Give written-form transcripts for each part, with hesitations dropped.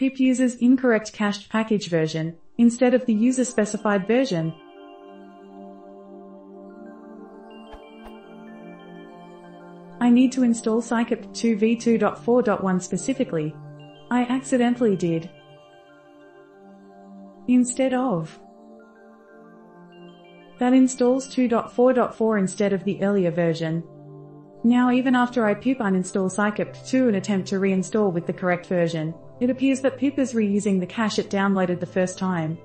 pip uses incorrect cached package version, instead of the user-specified version. I need to install Psycop2 v2.4.1 specifically. I accidentally did. Instead of. That installs 2.4.4 instead of the earlier version. Now even after I pip uninstall Psycop2 and attempt to reinstall with the correct version, it appears that pip is reusing the cache it downloaded the first time.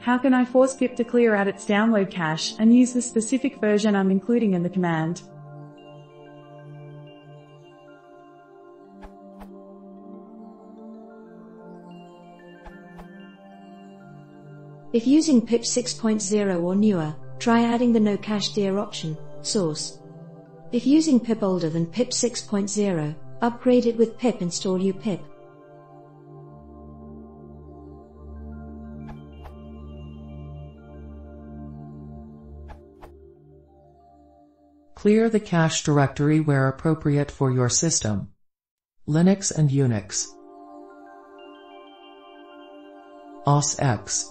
How can I force pip to clear out its download cache and use the specific version I'm including in the command? If using pip 6.0 or newer, try adding the no cache dir option, source. If using pip older than pip 6.0, upgrade it with pip install upip. Clear the cache directory where appropriate for your system. Linux and Unix. OS X.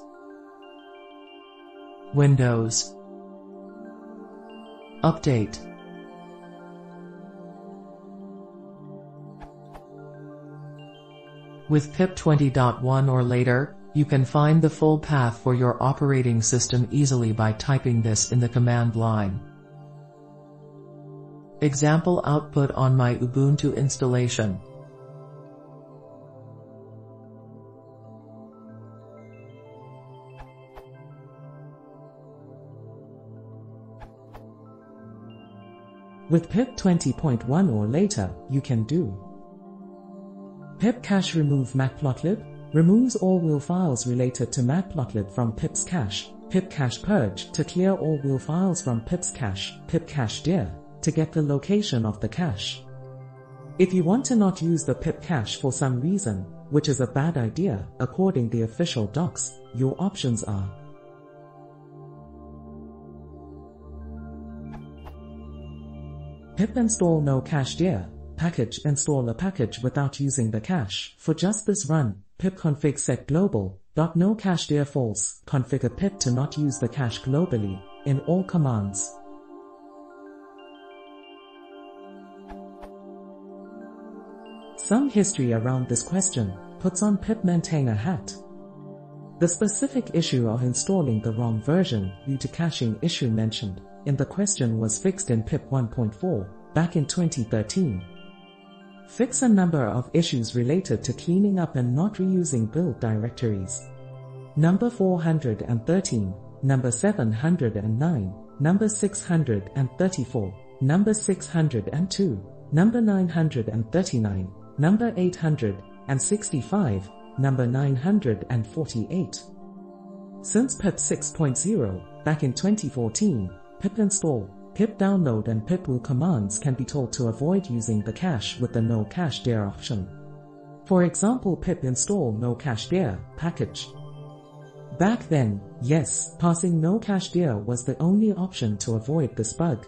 Windows. Update. With pip 20.1 or later, you can find the full path for your operating system easily by typing this in the command line. Example output on my Ubuntu installation. With pip 20.1 or later, you can do pip cache remove matplotlib, removes all will files related to matplotlib from pip's cache, pip cache purge to clear all will files from pip's cache, pip cache dir to get the location of the cache. If you want to not use the pip cache for some reason, which is a bad idea, according to the official docs, your options are pip install no cache dir, package install a package without using the cache. For just this run, pip config set global.no cache dir false. Configure pip to not use the cache globally in all commands. Some history around this question puts on pip maintainer hat. The specific issue of installing the wrong version due to caching issue mentioned in the question was fixed in pip 1.4 back in 2013. Fix a number of issues related to cleaning up and not reusing build directories. Number 413, number 709, number 634, number 602, number 939, number 865, number 948. Since pip 6.0, back in 2014, pip install, pip download and pip will commands can be told to avoid using the cache with the no cache dir option. For example, pip install no cache dir package. Back then, yes, passing no cache dir was the only option to avoid this bug.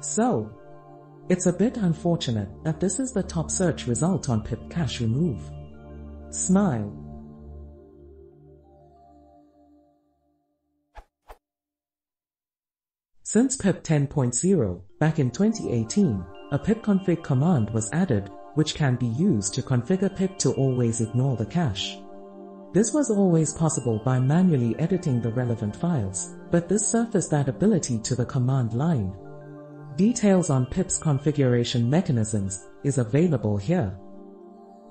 So, it's a bit unfortunate that this is the top search result on pip cache remove. Smile. Since pip 10.0, back in 2018, a pip config command was added, which can be used to configure pip to always ignore the cache. This was always possible by manually editing the relevant files, but this surfaced that ability to the command line. Details on pip's configuration mechanisms is available here.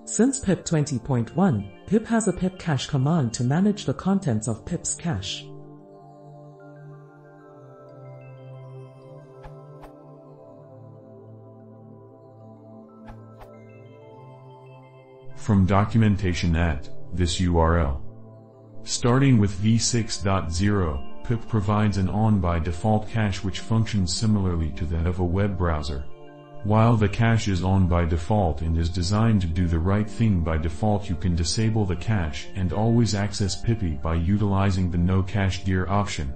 Since pip 20.1, pip has a pip cache command to manage the contents of pip's cache. From documentation at this URL. Starting with v6.0, pip provides an on-by-default cache which functions similarly to that of a web browser. While the cache is on by default and is designed to do the right thing by default, you can disable the cache and always access pip by utilizing the no cache dir option.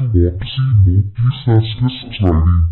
If you want to see more, please ask us sliding.